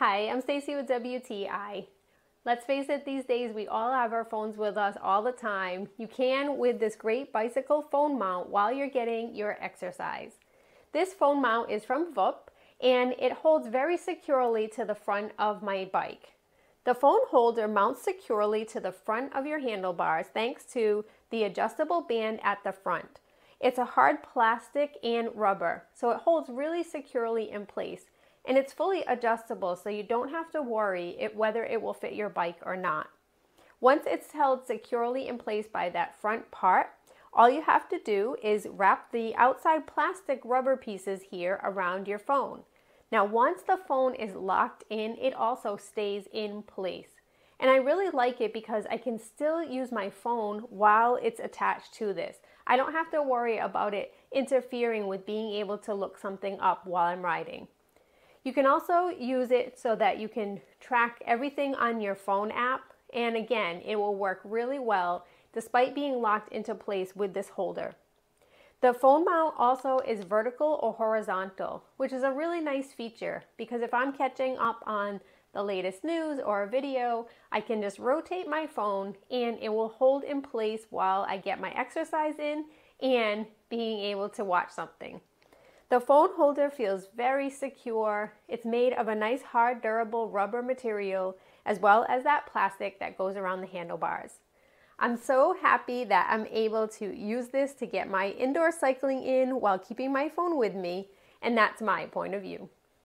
Hi, I'm Stacey with WTI. Let's face it, these days we all have our phones with us all the time. You can with this great bicycle phone mount while you're getting your exercise. This phone mount is from VUP and it holds very securely to the front of my bike. The phone holder mounts securely to the front of your handlebars thanks to the adjustable band at the front. It's a hard plastic and rubber, so it holds really securely in place. And it's fully adjustable, so you don't have to worry whether it will fit your bike or not. Once it's held securely in place by that front part, all you have to do is wrap the outside plastic rubber pieces here around your phone. Now, once the phone is locked in, it also stays in place. And I really like it because I can still use my phone while it's attached to this. I don't have to worry about it interfering with being able to look something up while I'm riding. You can also use it so that you can track everything on your phone app, and again, it will work really well despite being locked into place with this holder. The phone mount also is vertical or horizontal, which is a really nice feature because if I'm catching up on the latest news or a video, I can just rotate my phone and it will hold in place while I get my exercise in and being able to watch something. The phone holder feels very secure. It's made of a nice, hard, durable rubber material, as well as that plastic that goes around the handlebars. I'm so happy that I'm able to use this to get my indoor cycling in while keeping my phone with me, and that's my point of view.